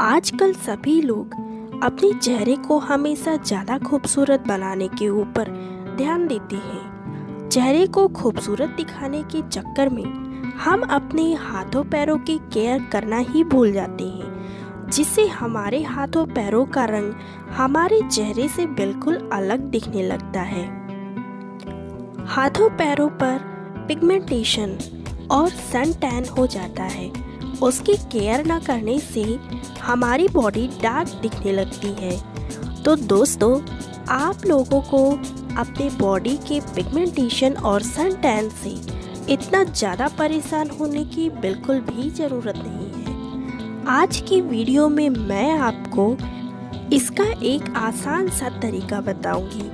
आजकल सभी लोग अपने चेहरे को हमेशा ज़्यादा खूबसूरत बनाने के ऊपर ध्यान देते हैं। चेहरे को खूबसूरत दिखाने के चक्कर में हम अपने हाथों पैरों की केयर करना ही भूल जाते हैं, जिससे हमारे हाथों पैरों का रंग हमारे चेहरे से बिल्कुल अलग दिखने लगता है। हाथों पैरों पर पिगमेंटेशन और सन टैन हो जाता है। उसकी केयर ना करने से हमारी बॉडी डार्क दिखने लगती है। तो दोस्तों, आप लोगों को अपने बॉडी के पिगमेंटेशन और सन टैन से इतना ज़्यादा परेशान होने की बिल्कुल भी ज़रूरत नहीं है। आज की वीडियो में मैं आपको इसका एक आसान सा तरीका बताऊंगी,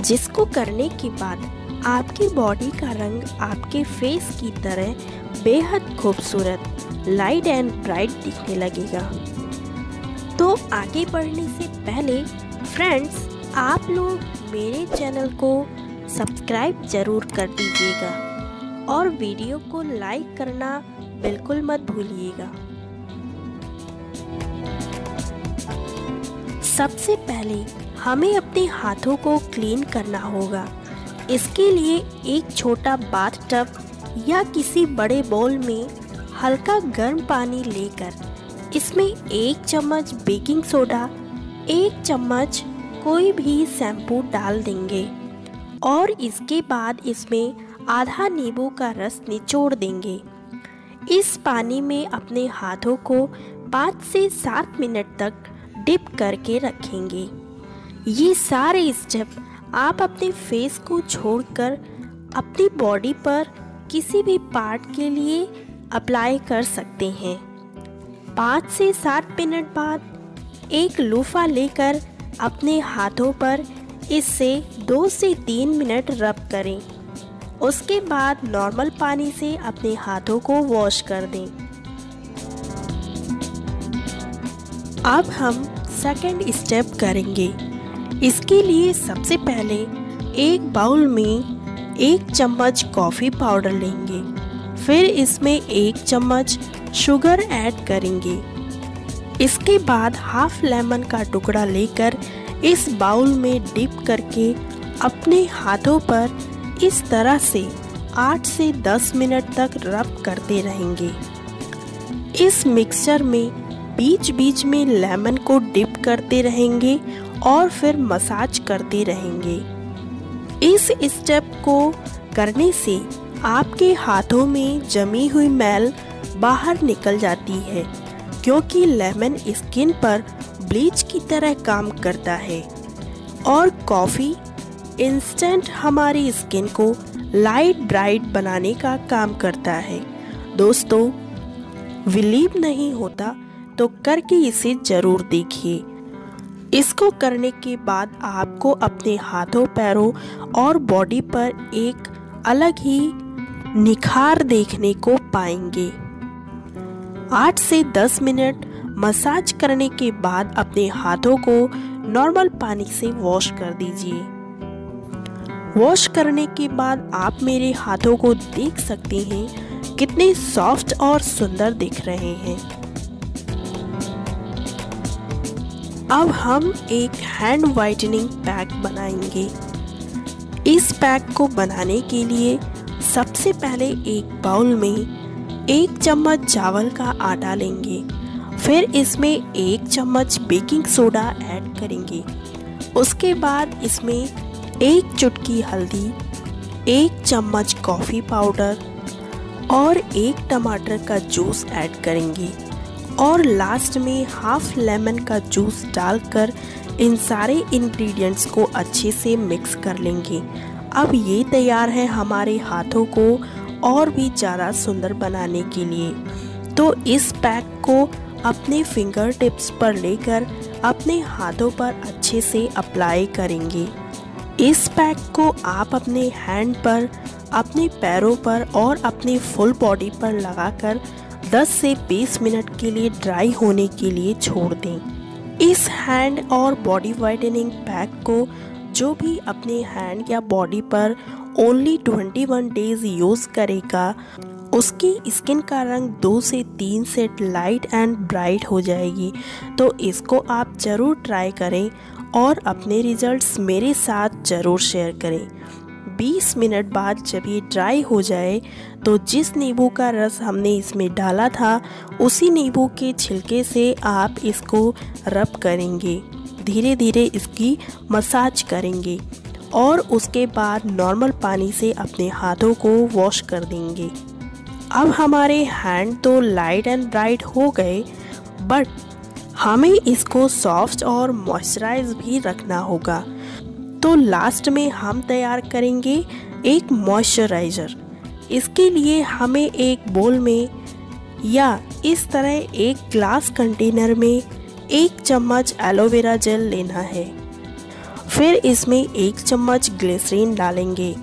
जिसको करने के बाद आपकी बॉडी का रंग आपके फेस की तरह बेहद खूबसूरत, लाइट एंड ब्राइट दिखने लगेगा। तो आगे बढ़ने से पहले फ्रेंड्स, आप लोग मेरे चैनल को सब्सक्राइब ज़रूर कर दीजिएगा और वीडियो को लाइक करना बिल्कुल मत भूलिएगा। सबसे पहले हमें अपने हाथों को क्लीन करना होगा। इसके लिए एक छोटा बाथ टब या किसी बड़े बाउल में हल्का गर्म पानी लेकर इसमें एक चम्मच बेकिंग सोडा, एक चम्मच कोई भी शैम्पू डाल देंगे और इसके बाद इसमें आधा नींबू का रस निचोड़ देंगे। इस पानी में अपने हाथों को 5 से 7 मिनट तक डिप करके रखेंगे। ये सारे स्टेप आप अपने फेस को छोड़कर अपनी बॉडी पर किसी भी पार्ट के लिए अप्लाई कर सकते हैं। 5 से 7 मिनट बाद एक लूफा लेकर अपने हाथों पर इससे 2 से 3 मिनट रब करें। उसके बाद नॉर्मल पानी से अपने हाथों को वॉश कर दें। अब हम सेकंड स्टेप करेंगे। इसके लिए सबसे पहले एक बाउल में 1 चम्मच कॉफ़ी पाउडर लेंगे, फिर इसमें 1 चम्मच शुगर ऐड करेंगे। इसके बाद हाफ लेमन का टुकड़ा लेकर इस बाउल में डिप करके अपने हाथों पर इस तरह से 8 से 10 मिनट तक रब करते रहेंगे। इस मिक्सचर में बीच बीच में लेमन को डिप करते रहेंगे और फिर मसाज करते रहेंगे। इस स्टेप को करने से आपके हाथों में जमी हुई मैल बाहर निकल जाती है, क्योंकि लेमन स्किन पर ब्लीच की तरह काम करता है और कॉफ़ी इंस्टेंट हमारी स्किन को लाइट ब्राइट बनाने का काम करता है। दोस्तों, बिलीव नहीं होता तो करके इसे ज़रूर देखिए। इसको करने के बाद आपको अपने हाथों पैरों और बॉडी पर एक अलग ही निखार देखने को पाएंगे। 8 से 10 मिनट मसाज करने के बाद अपने हाथों को नॉर्मल पानी से वॉश कर दीजिए। वॉश करने के बाद आप मेरे हाथों को देख सकते हैं, कितने सॉफ्ट और सुंदर दिख रहे हैं। अब हम एक हैंड वाइटनिंग पैक बनाएंगे। इस पैक को बनाने के लिए सबसे पहले एक बाउल में 1 चम्मच चावल का आटा लेंगे, फिर इसमें 1 चम्मच बेकिंग सोडा ऐड करेंगे। उसके बाद इसमें 1 चुटकी हल्दी, 1 चम्मच कॉफ़ी पाउडर और 1 टमाटर का जूस ऐड करेंगे और लास्ट में हाफ लेमन का जूस डालकर इन सारे इंग्रेडिएंट्स को अच्छे से मिक्स कर लेंगे। अब ये तैयार है हमारे हाथों को और भी ज़्यादा सुंदर बनाने के लिए। तो इस पैक को अपने फिंगर टिप्स पर लेकर अपने हाथों पर अच्छे से अप्लाई करेंगे। इस पैक को आप अपने हैंड पर, अपने पैरों पर और अपने फुल बॉडी पर लगाकर 10 से 20 मिनट के लिए ड्राई होने के लिए छोड़ दें। इस हैंड और बॉडी वाइटनिंग पैक को जो भी अपने हैंड या बॉडी पर ओनली 21 डेज यूज़ करेगा, उसकी स्किन का रंग 2 से 3 सेट लाइट एंड ब्राइट हो जाएगी। तो इसको आप ज़रूर ट्राई करें और अपने रिजल्ट्स मेरे साथ ज़रूर शेयर करें। 20 मिनट बाद जब ये ड्राई हो जाए तो जिस नींबू का रस हमने इसमें डाला था उसी नींबू के छिलके से आप इसको रब करेंगे, धीरे धीरे इसकी मसाज करेंगे और उसके बाद नॉर्मल पानी से अपने हाथों को वॉश कर देंगे। अब हमारे हैंड तो लाइट एंड ब्राइट हो गए, बट हमें इसको सॉफ्ट और मॉइस्चराइज भी रखना होगा। तो लास्ट में हम तैयार करेंगे एक मॉइस्चराइज़र। इसके लिए हमें एक बोल में या इस तरह एक ग्लास कंटेनर में 1 चम्मच एलोवेरा जेल लेना है। फिर इसमें 1 चम्मच ग्लिसरीन डालेंगे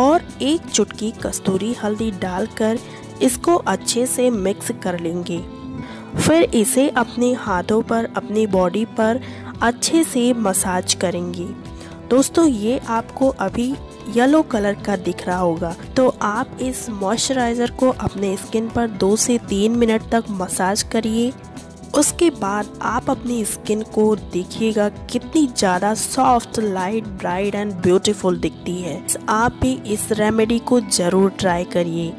और 1 चुटकी कस्तूरी हल्दी डालकर इसको अच्छे से मिक्स कर लेंगे। फिर इसे अपने हाथों पर, अपनी बॉडी पर अच्छे से मसाज करेंगे। दोस्तों, ये आपको अभी येलो कलर का दिख रहा होगा, तो आप इस मॉइस्चराइज़र को अपने स्किन पर 2 से 3 मिनट तक मसाज करिए। उसके बाद आप अपनी स्किन को देखिएगा कितनी ज़्यादा soft, light, bright and beautiful दिखती है। आप भी इस रेमेडी को ज़रूर ट्राई करिए।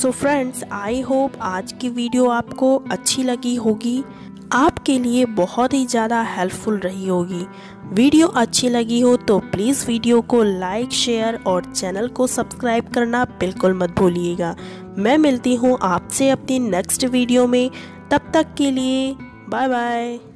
सो फ्रेंड्स, आई होप आज की वीडियो आपको अच्छी लगी होगी, आपके लिए बहुत ही ज़्यादा हेल्पफुल रही होगी। वीडियो अच्छी लगी हो तो प्लीज़ वीडियो को लाइक, शेयर और चैनल को सब्सक्राइब करना बिल्कुल मत भूलिएगा। मैं मिलती हूँ आपसे अपनी नेक्स्ट वीडियो में, तब तक के लिए बाय बाय।